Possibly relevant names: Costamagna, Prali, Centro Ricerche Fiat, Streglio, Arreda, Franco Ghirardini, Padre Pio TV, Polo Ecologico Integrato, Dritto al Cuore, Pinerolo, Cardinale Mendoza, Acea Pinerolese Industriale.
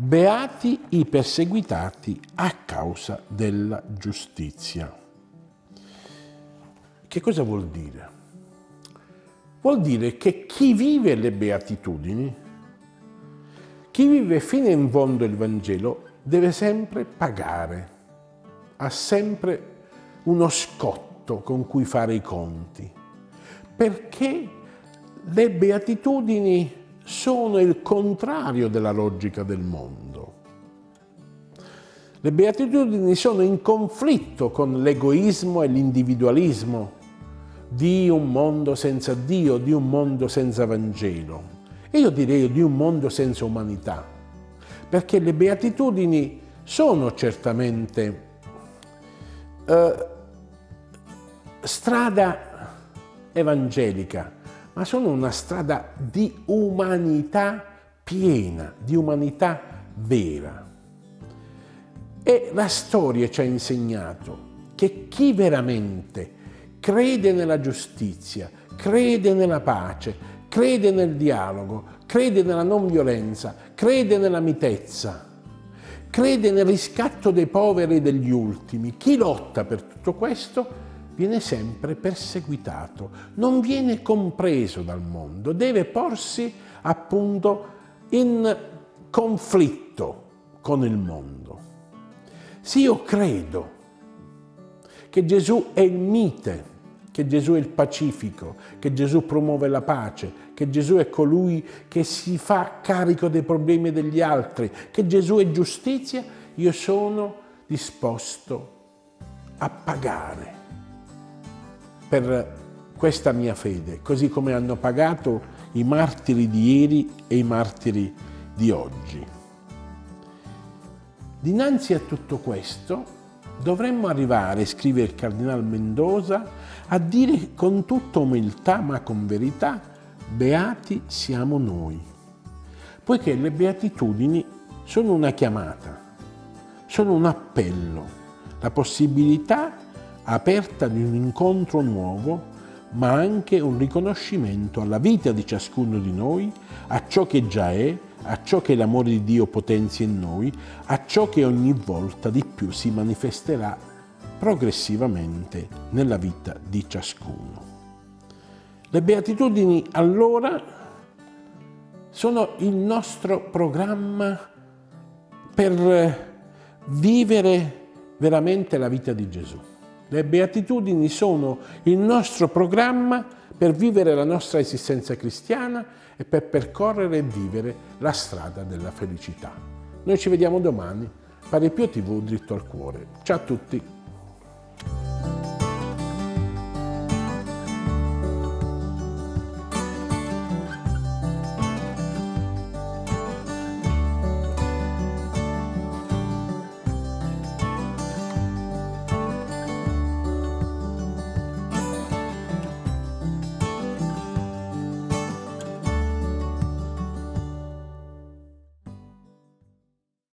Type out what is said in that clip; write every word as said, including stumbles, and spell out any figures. Beati i perseguitati a causa della giustizia. Che cosa vuol dire? Vuol dire che chi vive le beatitudini, chi vive fino in fondo il Vangelo, deve sempre pagare, ha sempre uno scotto con cui fare i conti, perché le beatitudini sono il contrario della logica del mondo. Le beatitudini sono in conflitto con l'egoismo e l'individualismo di un mondo senza Dio, di un mondo senza Vangelo, e io direi di un mondo senza umanità, perché le beatitudini sono certamente eh, strada evangelica, ma sono una strada di umanità piena, di umanità vera. E la storia ci ha insegnato che chi veramente crede nella giustizia, crede nella pace, crede nel dialogo, crede nella non violenza, crede nella mitezza, crede nel riscatto dei poveri e degli ultimi, chi lotta per tutto questo viene sempre perseguitato, non viene compreso dal mondo, deve porsi appunto in conflitto con il mondo. Sì, io credo che Gesù è il mite, che Gesù è il pacifico, che Gesù promuove la pace, che Gesù è colui che si fa carico dei problemi degli altri, che Gesù è giustizia, io sono disposto a pagare per questa mia fede, così come hanno pagato i martiri di ieri e i martiri di oggi. Dinanzi a tutto questo dovremmo arrivare, scrive il Cardinale Mendoza, a dire con tutta umiltà ma con verità: beati siamo noi, poiché le beatitudini sono una chiamata, sono un appello, la possibilità aperta di un incontro nuovo, ma anche un riconoscimento alla vita di ciascuno di noi, a ciò che già è, a ciò che l'amore di Dio potenzia in noi, a ciò che ogni volta di più si manifesterà progressivamente nella vita di ciascuno. Le beatitudini, allora, sono il nostro programma per vivere veramente la vita di Gesù. Le beatitudini sono il nostro programma per vivere la nostra esistenza cristiana e per percorrere e vivere la strada della felicità. Noi ci vediamo domani. Padre Pio tivù, Dritto al Cuore. Ciao a tutti!